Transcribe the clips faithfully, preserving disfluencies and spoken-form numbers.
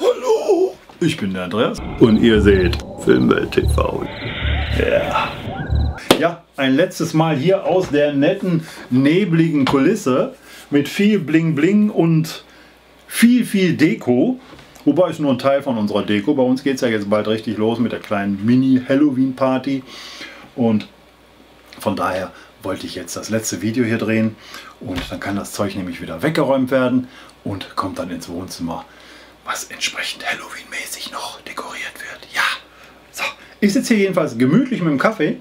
Hallo, ich bin der Andreas und ihr seht Filmwelt T V. Yeah. Ja, ein letztes Mal hier aus der netten, nebligen Kulisse mit viel Bling Bling und viel, viel Deko. Wobei es nur ein Teil von unserer Deko. Bei uns geht es ja jetzt bald richtig los mit der kleinen Mini-Halloween-Party. Und von daher wollte ich jetzt das letzte Video hier drehen. Und dann kann das Zeug nämlich wieder weggeräumt werden und kommt dann ins Wohnzimmer, was entsprechend Halloween-mäßig noch dekoriert wird. Ja, so. Ich sitze hier jedenfalls gemütlich mit dem Kaffee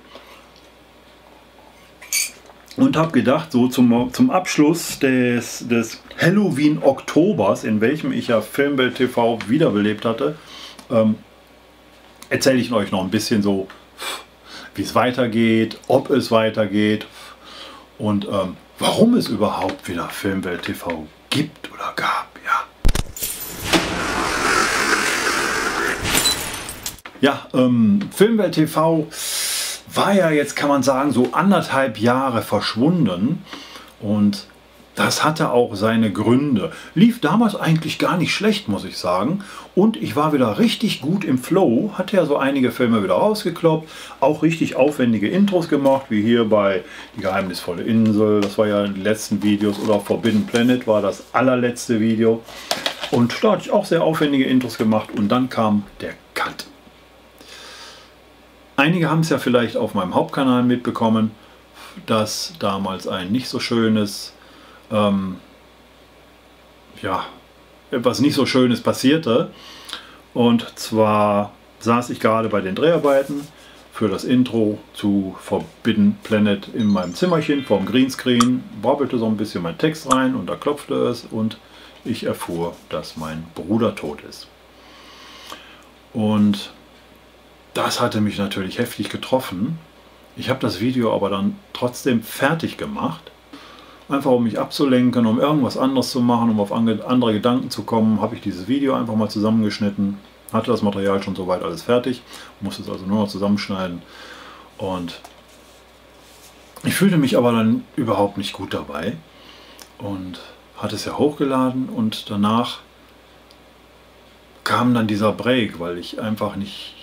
und habe gedacht, so zum, zum Abschluss des, des Halloween-Oktobers, in welchem ich ja Filmwelt T V wiederbelebt hatte, ähm, erzähle ich euch noch ein bisschen so, wie es weitergeht, ob es weitergeht und ähm, warum es überhaupt wieder Filmwelt T V gibt oder gab. Ja, ja, ähm, Filmwelt T V war ja jetzt, kann man sagen, so anderthalb Jahre verschwunden und das hatte auch seine Gründe. Lief damals eigentlich gar nicht schlecht, muss ich sagen, und ich war wieder richtig gut im Flow, hatte ja so einige Filme wieder rausgekloppt, auch richtig aufwendige Intros gemacht, wie hier bei Die Geheimnisvolle Insel, das war ja in den letzten Videos, oder Forbidden Planet war das allerletzte Video, und da hatte ich auch sehr aufwendige Intros gemacht und dann kam der Cut. Einige haben es ja vielleicht auf meinem Hauptkanal mitbekommen, dass damals ein nicht so schönes, ähm, ja, etwas nicht so Schönes passierte. Und zwar saß ich gerade bei den Dreharbeiten für das Intro zu Forbidden Planet in meinem Zimmerchen vorm Greenscreen, wabbelte so ein bisschen mein Text rein und da klopfte es und ich erfuhr, dass mein Bruder tot ist. Und das hatte mich natürlich heftig getroffen. Ich habe das Video aber dann trotzdem fertig gemacht. Einfach um mich abzulenken, um irgendwas anderes zu machen, um auf andere Gedanken zu kommen, habe ich dieses Video einfach mal zusammengeschnitten. Hatte das Material schon soweit alles fertig, musste es also nur noch zusammenschneiden. Und ich fühlte mich aber dann überhaupt nicht gut dabei. Und hatte es ja hochgeladen und danach kam dann dieser Break, weil ich einfach nicht...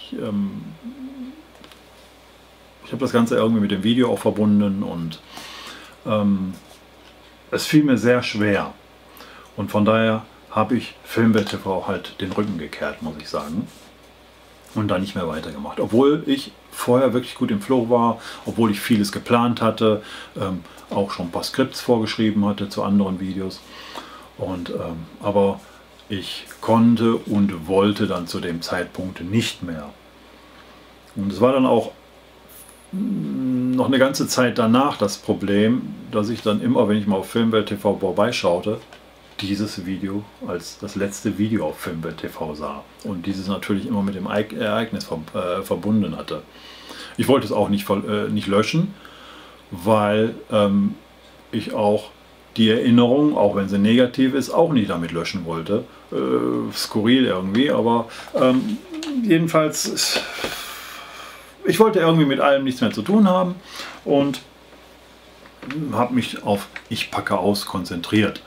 Ich habe das Ganze irgendwie mit dem Video auch verbunden und ähm, es fiel mir sehr schwer. Und von daher habe ich Filmwelt T V halt den Rücken gekehrt, muss ich sagen. Und da nicht mehr weitergemacht. Obwohl ich vorher wirklich gut im Flow war, obwohl ich vieles geplant hatte, ähm, auch schon ein paar Skripts vorgeschrieben hatte zu anderen Videos. Und, ähm, aber ich konnte und wollte dann zu dem Zeitpunkt nicht mehr. Und es war dann auch noch eine ganze Zeit danach das Problem, dass ich dann immer, wenn ich mal auf Filmwelt T V vorbeischaute, dieses Video als das letzte Video auf Filmwelt T V sah. Und dieses natürlich immer mit dem Ereignis verbunden hatte. Ich wollte es auch nicht, äh, nicht löschen, weil ähm, ich auch die Erinnerung, auch wenn sie negativ ist, auch nicht damit löschen wollte. Äh, skurril irgendwie, aber ähm, jedenfalls... Ich wollte irgendwie mit allem nichts mehr zu tun haben und habe mich auf IchPackeAus konzentriert.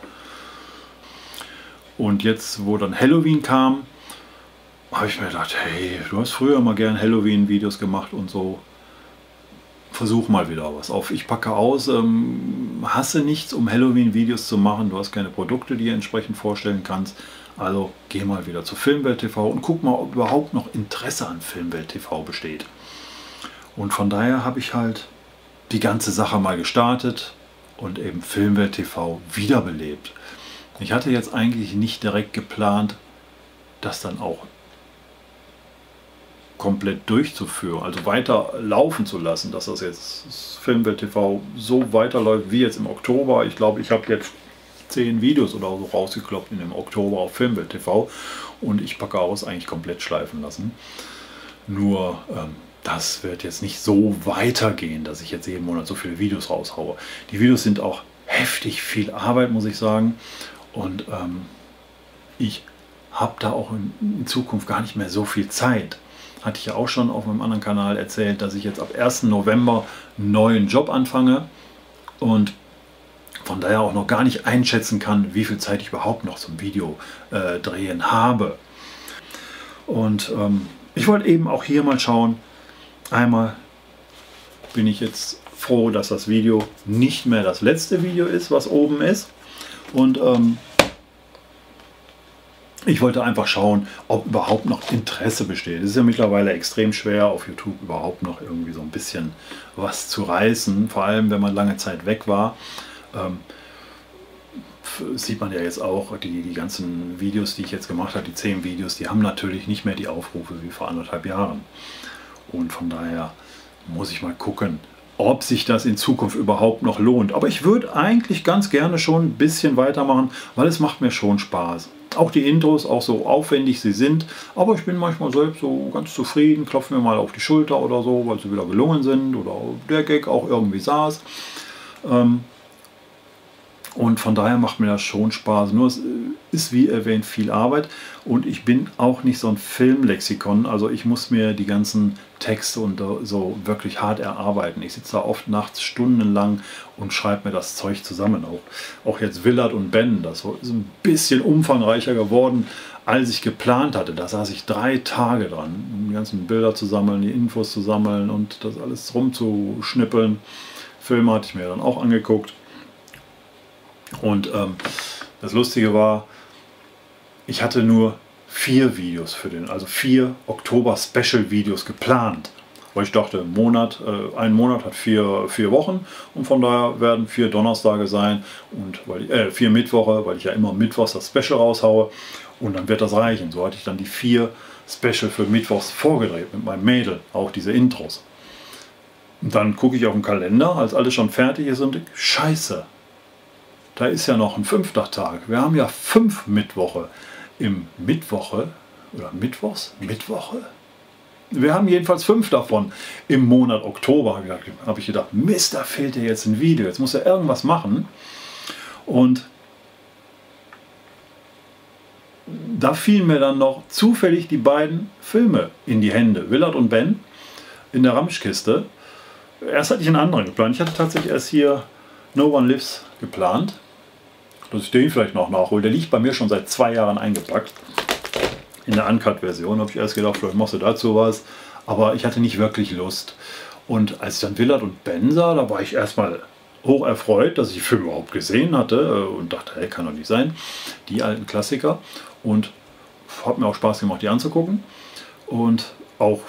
Und jetzt, wo dann Halloween kam, habe ich mir gedacht, hey, du hast früher mal gern Halloween-Videos gemacht und so. Versuch mal wieder was. Auf IchPackeAus ähm, hasse nichts, um Halloween-Videos zu machen. Du hast keine Produkte, die du entsprechend vorstellen kannst. Also geh mal wieder zu Filmwelt T V und guck mal, ob überhaupt noch Interesse an Filmwelt T V besteht. Und von daher habe ich halt die ganze Sache mal gestartet und eben Filmwelt T V wiederbelebt. Ich hatte jetzt eigentlich nicht direkt geplant, das dann auch komplett durchzuführen, also weiter laufen zu lassen, dass das jetzt Filmwelt T V so weiterläuft wie jetzt im Oktober. Ich glaube, ich habe jetzt zehn Videos oder so rausgekloppt in dem Oktober auf Filmwelt T V und ich packe aus eigentlich komplett schleifen lassen. Nur ähm, das wird jetzt nicht so weitergehen, dass ich jetzt jeden Monat so viele Videos raushaue. Die Videos sind auch heftig viel Arbeit, muss ich sagen. Und ähm, ich habe da auch in, in Zukunft gar nicht mehr so viel Zeit. Hatte ich ja auch schon auf meinem anderen Kanal erzählt, dass ich jetzt ab ersten November einen neuen Job anfange. Und von daher auch noch gar nicht einschätzen kann, wie viel Zeit ich überhaupt noch zum Video äh, drehen habe. Und ähm, ich wollte eben auch hier mal schauen, einmal bin ich jetzt froh, dass das Video nicht mehr das letzte Video ist, was oben ist. Und ähm, ich wollte einfach schauen, ob überhaupt noch Interesse besteht. Es ist ja mittlerweile extrem schwer, auf YouTube überhaupt noch irgendwie so ein bisschen was zu reißen. Vor allem, wenn man lange Zeit weg war. Ähm, sieht man ja jetzt auch, die, die ganzen Videos, die ich jetzt gemacht habe, die zehn Videos, die haben natürlich nicht mehr die Aufrufe wie vor anderthalb Jahren. Und von daher muss ich mal gucken, ob sich das in Zukunft überhaupt noch lohnt. Aber ich würde eigentlich ganz gerne schon ein bisschen weitermachen, weil es macht mir schon Spaß. Auch die Intros, auch so aufwendig sie sind, aber ich bin manchmal selbst so ganz zufrieden, klopfen mir mal auf die Schulter oder so, weil sie wieder gelungen sind oder der Gag auch irgendwie saß. Und von daher macht mir das schon Spaß. Nur es ist, wie erwähnt, viel Arbeit und ich bin auch nicht so ein Filmlexikon, also ich muss mir die ganzen Texte und so wirklich hart erarbeiten. Ich sitze da oft nachts stundenlang und schreibe mir das Zeug zusammen. Auch, auch jetzt Willard und Ben, das ist ein bisschen umfangreicher geworden, als ich geplant hatte. Da saß ich drei Tage dran, um die ganzen Bilder zu sammeln, die Infos zu sammeln und das alles rumzuschnippeln. Filme hatte ich mir dann auch angeguckt. Und ähm, das Lustige war, ich hatte nur vier Videos für den, also vier Oktober-Special-Videos geplant. Weil ich dachte, ein Monat, äh, ein Monat hat vier, vier Wochen und von daher werden vier Donnerstage sein, und weil ich, äh, vier Mittwoche, weil ich ja immer mittwochs das Special raushaue und dann wird das reichen. So hatte ich dann die vier Special für mittwochs vorgedreht mit meinem Mädel, auch diese Intros. Und dann gucke ich auf den Kalender, als alles schon fertig ist und ich, scheiße, da ist ja noch ein fünfter Tag. Wir haben ja fünf Mittwoche. Im Mittwoche, oder Mittwochs? Mittwoche? Wir haben jedenfalls fünf davon. Im Monat Oktober habe ich gedacht, Mist, da fehlt dir jetzt ein Video. Jetzt muss er irgendwas machen. Und da fielen mir dann noch zufällig die beiden Filme in die Hände. Willard und Ben in der Ramschkiste. Erst hatte ich einen anderen geplant. Ich hatte tatsächlich erst hier No One Lives geplant, dass ich den vielleicht noch nachhole. Der liegt bei mir schon seit zwei Jahren eingepackt. In der Uncut-Version habe ich erst gedacht, vielleicht machst du dazu was. Aber ich hatte nicht wirklich Lust. Und als ich dann Willard und Ben sah, da war ich erstmal hoch erfreut, dass ich die Filme überhaupt gesehen hatte. Und dachte, hey, kann doch nicht sein. Die alten Klassiker. Und hat mir auch Spaß gemacht, die anzugucken. Und auch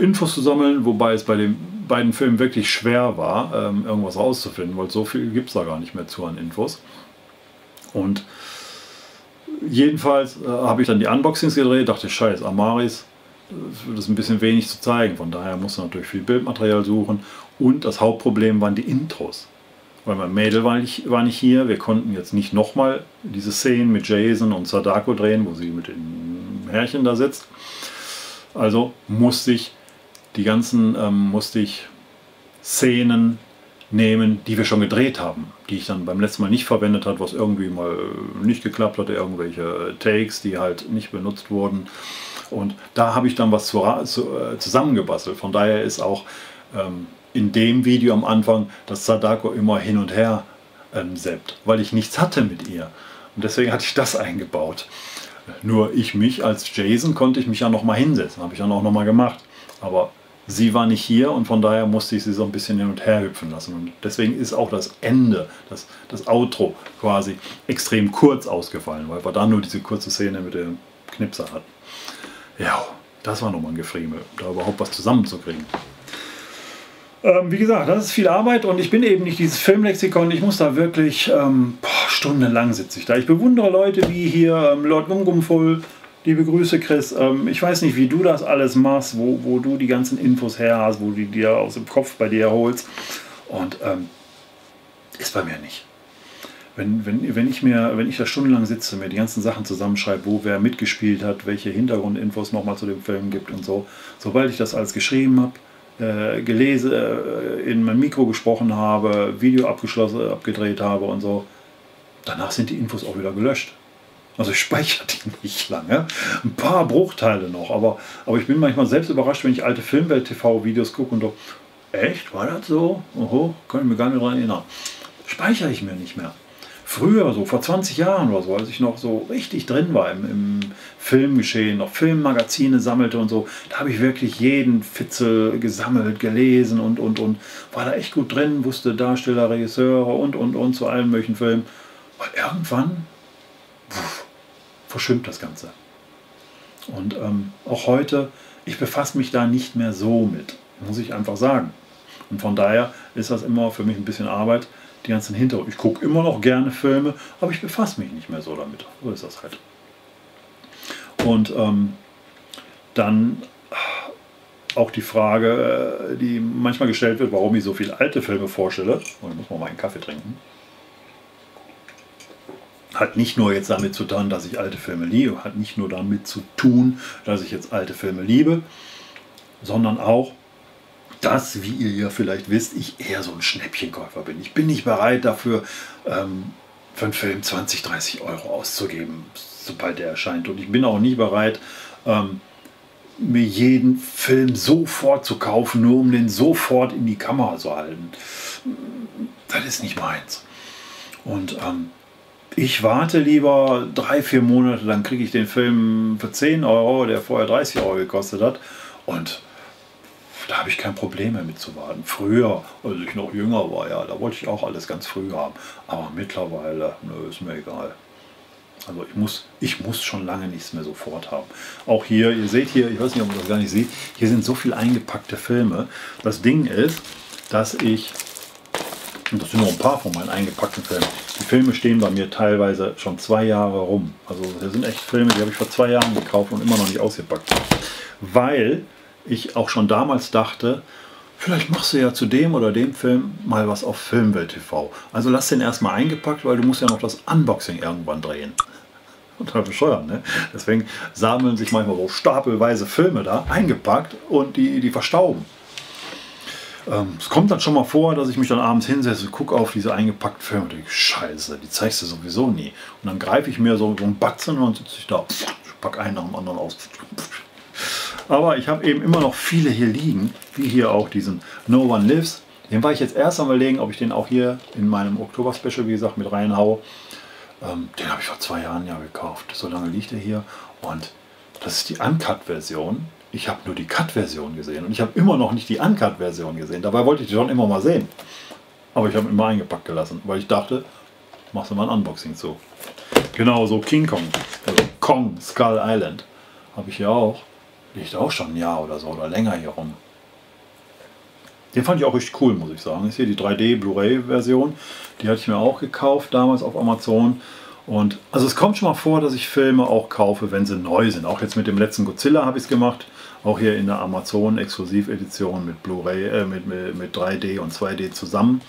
Infos zu sammeln, wobei es bei den beiden Filmen wirklich schwer war, irgendwas rauszufinden, weil so viel gibt es da gar nicht mehr zu an Infos. Und jedenfalls äh, habe ich dann die Unboxings gedreht, dachte, scheiß, Amaris, das ist ein bisschen wenig zu zeigen, von daher musste natürlich viel Bildmaterial suchen. Und das Hauptproblem waren die Intros, weil mein Mädel war nicht, war nicht hier, wir konnten jetzt nicht nochmal diese Szenen mit Jason und Sadako drehen, wo sie mit dem Herrchen da sitzt. Also musste ich die ganzen ähm, musste ich Szenen nehmen, die wir schon gedreht haben, die ich dann beim letzten Mal nicht verwendet habe, was irgendwie mal nicht geklappt hatte, irgendwelche Takes, die halt nicht benutzt wurden. Und da habe ich dann was zu, zu, äh, zusammengebastelt. Von daher ist auch ähm, in dem Video am Anfang, dass Sadako immer hin und her ähm, zappt, weil ich nichts hatte mit ihr. Und deswegen hatte ich das eingebaut. Nur ich mich als Jason konnte ich mich ja nochmal hinsetzen, habe ich dann auch nochmal gemacht. Aber sie war nicht hier und von daher musste ich sie so ein bisschen hin und her hüpfen lassen. Und deswegen ist auch das Ende, das, das Outro quasi extrem kurz ausgefallen, weil wir da nur diese kurze Szene mit dem Knipser hatten. Ja, das war nochmal ein Gefriemel, da überhaupt was zusammenzukriegen. Ähm, wie gesagt, das ist viel Arbeit und ich bin eben nicht dieses Filmlexikon. Ich muss da wirklich ähm, boah, stundenlang sitze ich da. Ich bewundere Leute wie hier ähm, Lord Mungumful. Liebe Grüße, Chris. Ich weiß nicht, wie du das alles machst, wo, wo du die ganzen Infos her hast, wo du die dir aus dem Kopf bei dir holst. Und ähm, ist bei mir nicht. Wenn, wenn, wenn, ich mir, wenn ich da stundenlang sitze, mir die ganzen Sachen zusammenschreibe, wo wer mitgespielt hat, welche Hintergrundinfos nochmal zu dem Film gibt und so. Sobald ich das alles geschrieben habe, äh, gelesen, äh, in mein Mikro gesprochen habe, Video abgeschlossen, abgedreht habe und so, danach sind die Infos auch wieder gelöscht. Also ich speichere die nicht lange, ein paar Bruchteile noch, aber, aber ich bin manchmal selbst überrascht, wenn ich alte Filmwelt T V Videos gucke und doch, echt, war das so? Oho, kann ich mir gar nicht daran erinnern. speichere ich mir nicht mehr. Früher, so vor zwanzig Jahren oder so, als ich noch so richtig drin war im, im Filmgeschehen, noch Filmmagazine sammelte und so, da habe ich wirklich jeden Fitzel gesammelt, gelesen und, und, und. War da echt gut drin, wusste Darsteller, Regisseure und, und, und zu allen möglichen Filmen. Und irgendwann pff, verschwimmt das Ganze. Und ähm, auch heute, ich befasse mich da nicht mehr so mit, muss ich einfach sagen. Und von daher ist das immer für mich ein bisschen Arbeit, die ganzen Hintergründe. Ich gucke immer noch gerne Filme, aber ich befasse mich nicht mehr so damit. So ist das halt. Und ähm, dann auch die Frage, die manchmal gestellt wird, warum ich so viele alte Filme vorstelle. Oh, ich muss mal meinen Kaffee trinken. Hat nicht nur jetzt damit zu tun, dass ich alte Filme liebe, hat nicht nur damit zu tun, dass ich jetzt alte Filme liebe, sondern auch, dass, wie ihr ja vielleicht wisst, ich eher so ein Schnäppchenkäufer bin. Ich bin nicht bereit dafür, ähm, für einen Film zwanzig, dreißig Euro auszugeben, sobald er erscheint. Und ich bin auch nicht bereit, ähm, mir jeden Film sofort zu kaufen, nur um den sofort in die Kamera zu halten. Das ist nicht meins. Und ähm, ich warte lieber drei, vier Monate, dann kriege ich den Film für zehn Euro, der vorher dreißig Euro gekostet hat. Und da habe ich kein Problem mehr mit zu warten. Früher, als ich noch jünger war, ja, da wollte ich auch alles ganz früh haben. Aber mittlerweile, nö, ist mir egal. Also ich muss, ich muss schon lange nichts mehr sofort haben. Auch hier, ihr seht hier, ich weiß nicht, ob man das gar nicht sieht, hier sind so viele eingepackte Filme. Das Ding ist, dass ich, und das sind nur ein paar von meinen eingepackten Filmen, die Filme stehen bei mir teilweise schon zwei Jahre rum. Also das sind echt Filme, die habe ich vor zwei Jahren gekauft und immer noch nicht ausgepackt. Weil ich auch schon damals dachte, vielleicht machst du ja zu dem oder dem Film mal was auf Filmwelt T V. Also lass den erstmal eingepackt, weil du musst ja noch das Unboxing irgendwann drehen. Und dann bescheuern, ne? Deswegen sammeln sich manchmal so stapelweise Filme da, eingepackt, und die, die verstauben. Ähm, es kommt dann schon mal vor, dass ich mich dann abends hinsetze und gucke auf diese eingepackten Filme und denke, scheiße, die zeigst du sowieso nie. Und dann greife ich mir so, so einen Batzen und sitze ich da, pack einen nach dem anderen aus. Aber ich habe eben immer noch viele hier liegen, wie hier auch diesen No One Lives. Den war ich jetzt erst am Überlegen, ob ich den auch hier in meinem Oktober-Special, wie gesagt, mit reinhaue. Ähm, den habe ich vor zwei Jahren ja gekauft. So lange liegt er hier. Und das ist die Uncut-Version. Ich habe nur die Cut-Version gesehen. Und ich habe immer noch nicht die Uncut-Version gesehen. Dabei wollte ich die schon immer mal sehen. Aber ich habe ihn immer eingepackt gelassen, weil ich dachte, machst du mal ein Unboxing zu. Genauso King Kong. Also Kong Skull Island. Habe ich hier auch. Liegt auch schon ein Jahr oder so oder länger hier rum. Den fand ich auch richtig cool, muss ich sagen. Ist hier die drei D Blu-ray Version. Die hatte ich mir auch gekauft damals auf Amazon. Und also es kommt schon mal vor, dass ich Filme auch kaufe, wenn sie neu sind. Auch jetzt mit dem letzten Godzilla habe ich es gemacht. Auch hier in der Amazon-Exklusiv-Edition mit Blu-ray, äh, mit, mit, mit drei D und zwei D zusammen.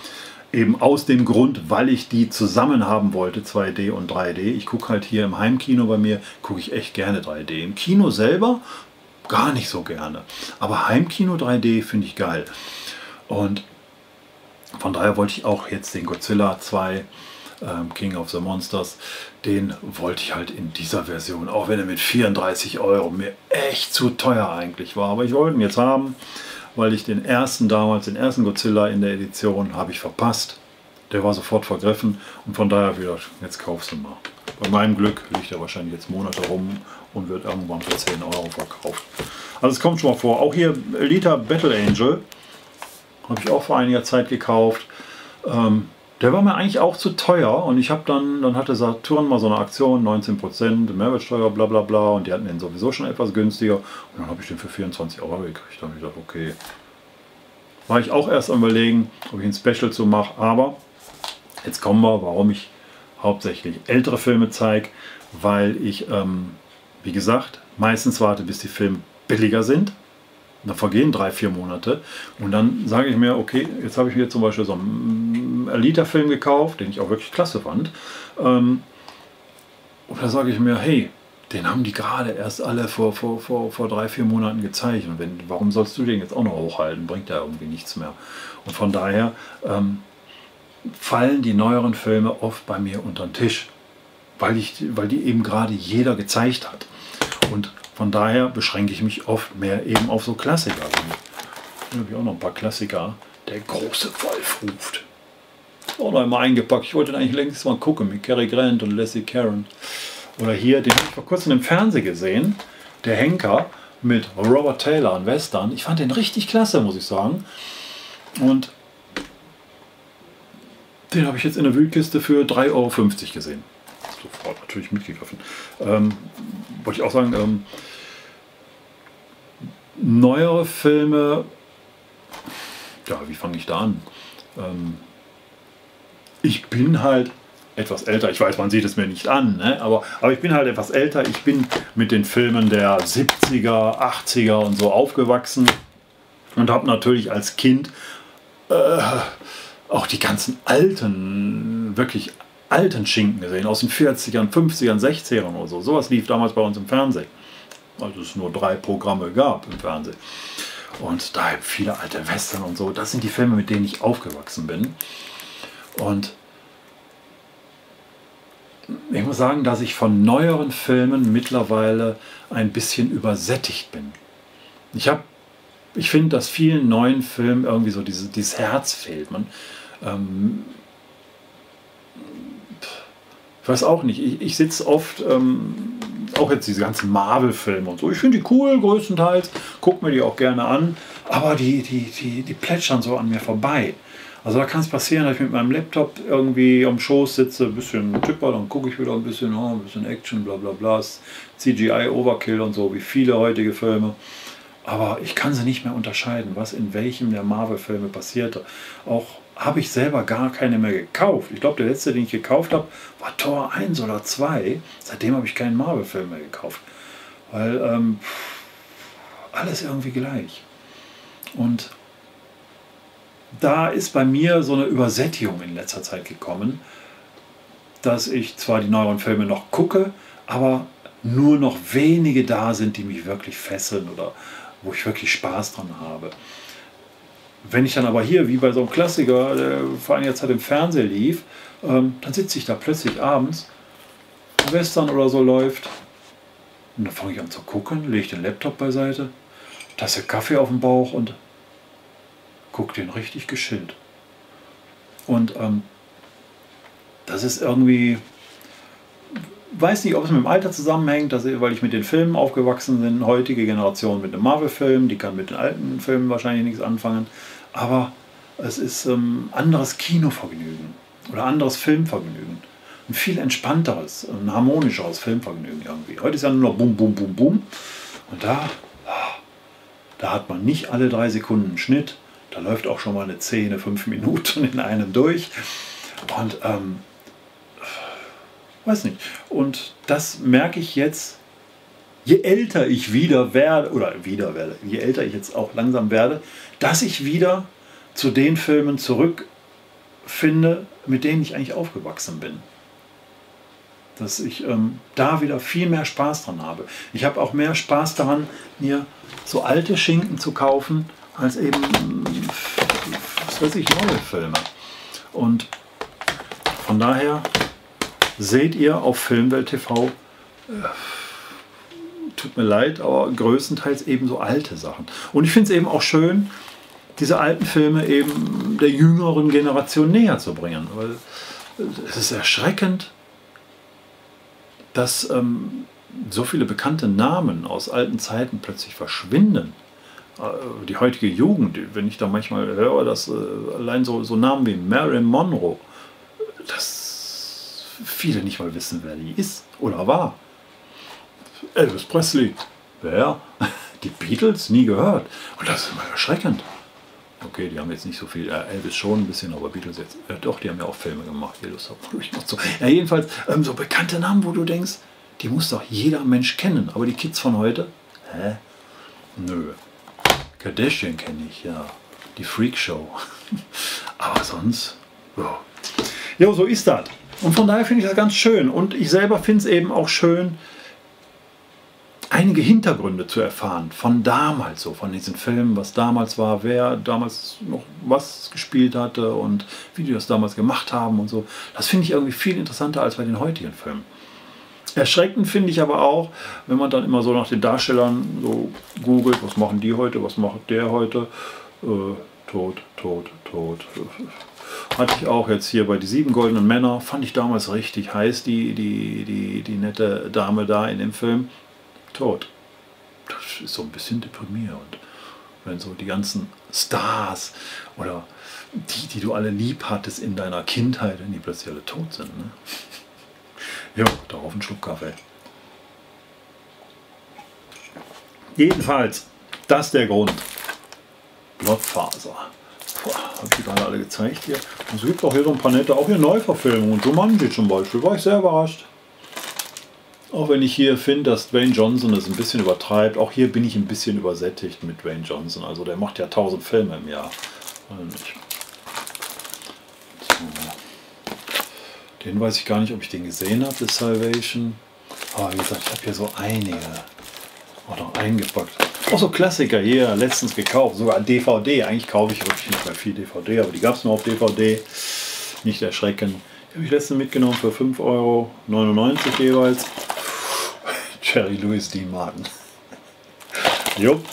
Eben aus dem Grund, weil ich die zusammen haben wollte, zwei D und drei D. Ich gucke halt hier im Heimkino bei mir, gucke ich echt gerne drei D. Im Kino selber gar nicht so gerne. Aber Heimkino drei D finde ich geil. Und von daher wollte ich auch jetzt den Godzilla zwei, ähm, King of the Monsters, den wollte ich halt in dieser Version, auch wenn er mit vierunddreißig Euro mir echt zu teuer eigentlich war. Aber ich wollte ihn jetzt haben, weil ich den ersten damals, den ersten Godzilla in der Edition, habe ich verpasst. Der war sofort vergriffen und von daher wieder, jetzt kaufst du mal. Bei meinem Glück liegt er wahrscheinlich jetzt Monate rum und wird irgendwann für zehn Euro verkauft. Also es kommt schon mal vor. Auch hier Alita Battle Angel habe ich auch vor einiger Zeit gekauft. Ähm, der war mir eigentlich auch zu teuer und ich habe dann, dann hatte Saturn mal so eine Aktion, neunzehn Prozent Mehrwertsteuer, bla bla bla, und die hatten den sowieso schon etwas günstiger. Und dann habe ich den für vierundzwanzig Euro gekriegt. Dann habe ich gedacht, okay. War ich auch erst am Überlegen, ob ich ein Special zu mache, aber jetzt kommen wir, warum ich hauptsächlich ältere Filme zeige, weil ich, ähm, wie gesagt, meistens warte, bis die Filme billiger sind. Da vergehen drei, vier Monate und dann sage ich mir, okay, jetzt habe ich mir zum Beispiel so einen Alita-Film gekauft, den ich auch wirklich klasse fand. Ähm, und da sage ich mir, hey, den haben die gerade erst alle vor, vor, vor, vor drei, vier Monaten gezeigt. Und wenn, warum sollst du den jetzt auch noch hochhalten? Bringt ja irgendwie nichts mehr. Und von daher ähm, fallen die neueren Filme oft bei mir unter den Tisch, weil, ich, weil die eben gerade jeder gezeigt hat. Und von daher beschränke ich mich oft mehr eben auf so Klassiker. Hier habe ich auch noch ein paar Klassiker. Der große Wolf ruft. Oh, da immer eingepackt. Ich wollte den eigentlich längst mal gucken mit Cary Grant und Leslie Caron. Oder hier, den habe ich vor kurzem im Fernsehen gesehen. Der Henker mit Robert Taylor an Western. Ich fand den richtig klasse, muss ich sagen. Und den habe ich jetzt in der Wühlkiste für drei Euro fünfzig gesehen. Sofort natürlich mitgegriffen. Ähm, wollte ich auch sagen, ähm, neuere Filme, ja, wie fange ich da an? Ähm, ich bin halt etwas älter, ich weiß, man sieht es mir nicht an, ne? aber, aber ich bin halt etwas älter, ich bin mit den Filmen der siebziger, achtziger und so aufgewachsen und habe natürlich als Kind äh, auch die ganzen alten, wirklich alten Schinken gesehen, aus den vierzigern, fünfzigern, sechzigern oder so. Sowas lief damals bei uns im Fernsehen. Also es nur drei Programme gab im Fernsehen. Und da viele alte Western und so, das sind die Filme, mit denen ich aufgewachsen bin. Und ich muss sagen, dass ich von neueren Filmen mittlerweile ein bisschen übersättigt bin. Ich habe, ich finde, dass vielen neuen Filmen irgendwie so dieses, dieses Herz fehlt. Man, ähm, ich weiß auch nicht, ich, ich sitze oft, ähm, auch jetzt diese ganzen Marvel-Filme und so, ich finde die cool, größtenteils, gucke mir die auch gerne an, aber die, die, die, die plätschern so an mir vorbei. Also da kann es passieren, dass ich mit meinem Laptop irgendwie am Schoß sitze, ein bisschen Tipper, dann gucke ich wieder ein bisschen, oh, ein bisschen Action, bla bla bla, C G I-Overkill und so, wie viele heutige Filme. Aber ich kann sie nicht mehr unterscheiden, was in welchem der Marvel-Filme passierte. Auch habe ich selber gar keine mehr gekauft. Ich glaube, der letzte, den ich gekauft habe, war Thor eins oder zwei. Seitdem habe ich keinen Marvel-Film mehr gekauft. Weil ähm, alles irgendwie gleich. Und da ist bei mir so eine Übersättigung in letzter Zeit gekommen, dass ich zwar die neueren Filme noch gucke, aber nur noch wenige da sind, die mich wirklich fesseln oder wo ich wirklich Spaß dran habe. Wenn ich dann aber hier, wie bei so einem Klassiker, der vor einiger Zeit im Fernsehen lief, ähm, dann sitze ich da plötzlich abends, Western oder so läuft, und dann fange ich an zu gucken, lege den Laptop beiseite, Tasse Kaffee auf den Bauch und gucke den richtig geschillt. Und ähm, das ist irgendwie, weiß nicht, ob es mit dem Alter zusammenhängt, dass, weil ich mit den Filmen aufgewachsen bin, heutige Generation mit einem Marvel-Film, die kann mit den alten Filmen wahrscheinlich nichts anfangen, aber es ist ähm, anderes Kinovergnügen oder anderes Filmvergnügen. Ein viel entspannteres, ein harmonischeres Filmvergnügen irgendwie. Heute ist ja nur noch Bum, Bum, Bum, Bum. Und da, da hat man nicht alle drei Sekunden einen Schnitt, da läuft auch schon mal eine Szene, fünf Minuten in einem durch. Und ähm, weiß nicht. Und das merke ich jetzt, je älter ich wieder werde, oder wieder werde, je älter ich jetzt auch langsam werde, dass ich wieder zu den Filmen zurückfinde, mit denen ich eigentlich aufgewachsen bin. Dass ich ähm, da wieder viel mehr Spaß dran habe. Ich habe auch mehr Spaß daran, mir so alte Schinken zu kaufen, als eben, was weiß ich, neue Filme. Und von daher seht ihr auf Filmwelt T V, äh, tut mir leid, aber größtenteils eben so alte Sachen. Und ich finde es eben auch schön, diese alten Filme eben der jüngeren Generation näher zu bringen. Weil es ist erschreckend, dass ähm, so viele bekannte Namen aus alten Zeiten plötzlich verschwinden. Äh, die heutige Jugend, wenn ich da manchmal höre, dass äh, allein so, so Namen wie Marilyn Monroe, das viele nicht mal wissen, wer die ist oder war. Elvis Presley, wer? Die Beatles, nie gehört. Und das ist immer erschreckend. Okay, die haben jetzt nicht so viel, äh, Elvis schon ein bisschen, aber Beatles jetzt, äh, doch, die haben ja auch Filme gemacht, die Lust haben. So. Ja, jedenfalls, ähm, so bekannte Namen, wo du denkst, die muss doch jeder Mensch kennen. Aber die Kids von heute, hä? Nö. Kardashian kenne ich, ja. Die Freakshow. Aber sonst, ja. Jo, so ist das. Und von daher finde ich das ganz schön. Und ich selber finde es eben auch schön, einige Hintergründe zu erfahren. Von damals so, von diesen Filmen, was damals war, wer damals noch was gespielt hatte und wie die das damals gemacht haben und so. Das finde ich irgendwie viel interessanter als bei den heutigen Filmen. Erschreckend finde ich aber auch, wenn man dann immer so nach den Darstellern so googelt, was machen die heute, was macht der heute. Äh, tot, tot, tot. Hatte ich auch jetzt hier bei Die sieben goldenen Männer. Fand ich damals richtig heiß, die, die, die, die nette Dame da in dem Film. Tot. Das ist so ein bisschen deprimierend. Wenn so die ganzen Stars oder die, die du alle lieb hattest in deiner Kindheit, wenn die plötzlich alle tot sind. Ne? Jo, darauf einen Schluck Kaffee. Jedenfalls, das ist der Grund. Blottfaser. Habe ich die gerade alle gezeigt hier. Und es gibt auch hier so ein paar nette, auch hier Neuverfilmungen. Jumanji zum Beispiel, war ich sehr überrascht. Auch wenn ich hier finde, dass Dwayne Johnson das ein bisschen übertreibt. Auch hier bin ich ein bisschen übersättigt mit Dwayne Johnson. Also der macht ja tausend Filme im Jahr. Den weiß ich gar nicht, ob ich den gesehen habe, The Salvation. Aber wie gesagt, ich habe hier so einige auch noch eingepackt. Auch so Klassiker hier, letztens gekauft, sogar D V D. Eigentlich kaufe ich wirklich nicht mehr viel D V D, aber die gab es nur auf D V D. Nicht erschrecken. Die habe ich letztens mitgenommen für fünf Euro neunundneunzig jeweils. Jerry Lewis, die Martin. Jupp.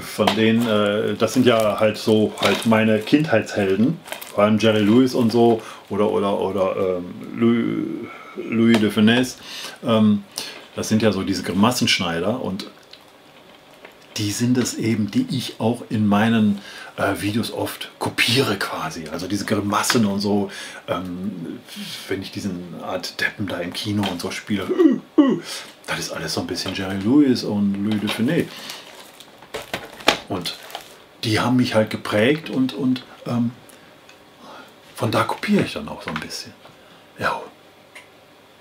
Von denen, äh, das sind ja halt so halt meine Kindheitshelden, vor allem Jerry Lewis und so, oder oder oder ähm, Louis, Louis de Funès. Ähm, das sind ja so diese Grimassenschneider und die sind es eben, die ich auch in meinen äh, Videos oft kopiere quasi. Also diese Grimassen und so, ähm, wenn ich diesen Art Deppen da im Kino und so spiele, uh, uh, das ist alles so ein bisschen Jerry Lewis und Louis de Funès. Und die haben mich halt geprägt und, und ähm, von da kopiere ich dann auch so ein bisschen. Ja,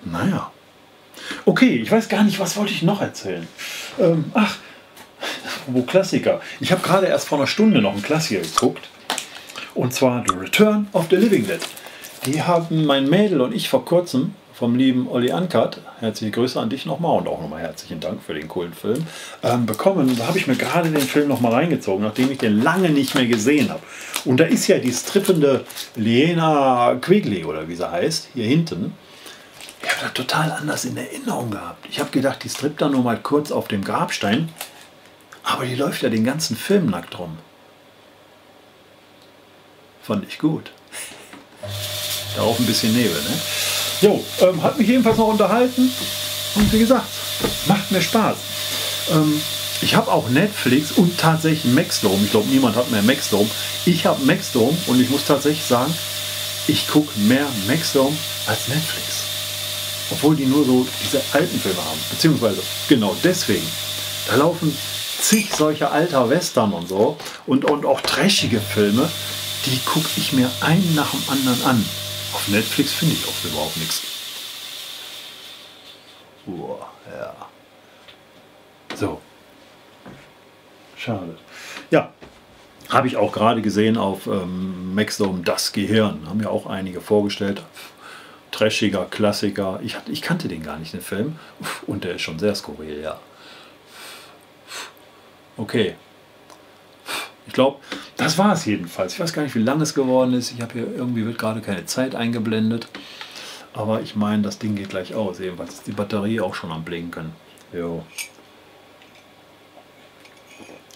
naja. Okay, ich weiß gar nicht, was wollte ich noch erzählen? Ähm, ach, wo Klassiker. Ich habe gerade erst vor einer Stunde noch einen Klassiker geguckt. Und zwar The Return of the Living Dead. Die haben mein Mädel und ich vor kurzem vom lieben Olli Ankard, herzliche Grüße an dich nochmal und auch nochmal herzlichen Dank für den coolen Film, ähm, bekommen. Da habe ich mir gerade den Film nochmal reingezogen, nachdem ich den lange nicht mehr gesehen habe. Und da ist ja die strippende Lena Quigley, oder wie sie heißt, hier hinten. Ich habe das total anders in Erinnerung gehabt. Ich habe gedacht, die strippt da nur mal kurz auf dem Grabstein, aber die läuft ja den ganzen Film nackt rum. Fand ich gut. Darauf ein bisschen Nebel, ne? Jo, ähm, hat mich jedenfalls noch unterhalten und wie gesagt, macht mir Spaß. Ähm, ich habe auch Netflix und tatsächlich Maxdome. Ich glaube, niemand hat mehr Maxdome. Ich habe Maxdome und ich muss tatsächlich sagen, ich gucke mehr Maxdome als Netflix. Obwohl die nur so diese alten Filme haben. Beziehungsweise genau deswegen. Da laufen zig solcher alter Western und so und, und auch trashige Filme, die gucke ich mir einen nach dem anderen an. Auf Netflix finde ich oft überhaupt nichts. Oh, ja. So. Schade. Ja, habe ich auch gerade gesehen auf ähm, Maxdome, Das Gehirn. Haben ja auch einige vorgestellt. Trashiger Klassiker. Ich, ich kannte den gar nicht, den Film. Und der ist schon sehr skurril, ja. Okay. Ich glaube, das war es jedenfalls. Ich weiß gar nicht, wie lang es geworden ist. Ich habe hier irgendwie, wird gerade keine Zeit eingeblendet. Aber ich meine, das Ding geht gleich aus. Jedenfalls ist die Batterie auch schon am Blinken. Jo.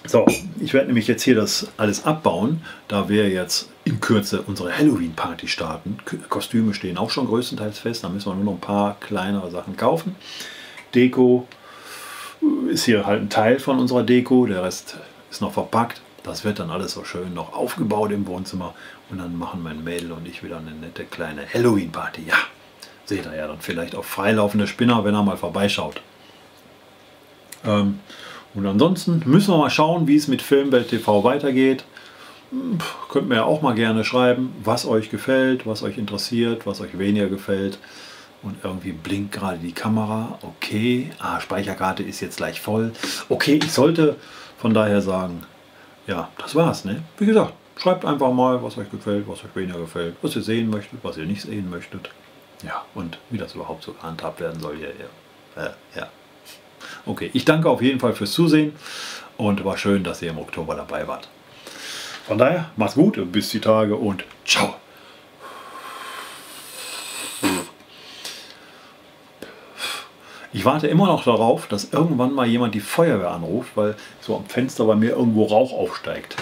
So, ich werde nämlich jetzt hier das alles abbauen, da wir jetzt in Kürze unsere Halloween-Party starten. Kostüme stehen auch schon größtenteils fest. Da müssen wir nur noch ein paar kleinere Sachen kaufen. Deko ist hier halt ein Teil von unserer Deko. Der Rest ist noch verpackt. Das wird dann alles so schön noch aufgebaut im Wohnzimmer und dann machen mein Mädel und ich wieder eine nette kleine Halloween-Party. Ja, seht ihr ja dann vielleicht auch freilaufende Spinner, wenn er mal vorbeischaut. Ähm, und ansonsten müssen wir mal schauen, wie es mit Filmwelt T V weitergeht. Pff, könnt mir ja auch mal gerne schreiben, was euch gefällt, was euch interessiert, was euch weniger gefällt. Und irgendwie blinkt gerade die Kamera. Okay, ah, Speicherkarte ist jetzt gleich voll. Okay, ich sollte von daher sagen... Ja, das war's, ne? Wie gesagt, schreibt einfach mal, was euch gefällt, was euch weniger gefällt, was ihr sehen möchtet, was ihr nicht sehen möchtet. Ja, und wie das überhaupt so gehandhabt werden soll hier. Ja, äh, ja. Okay, ich danke auf jeden Fall fürs Zusehen und war schön, dass ihr im Oktober dabei wart. Von daher, macht's gut, bis die Tage und ciao. Ich warte immer noch darauf, dass irgendwann mal jemand die Feuerwehr anruft, weil so am Fenster bei mir irgendwo Rauch aufsteigt.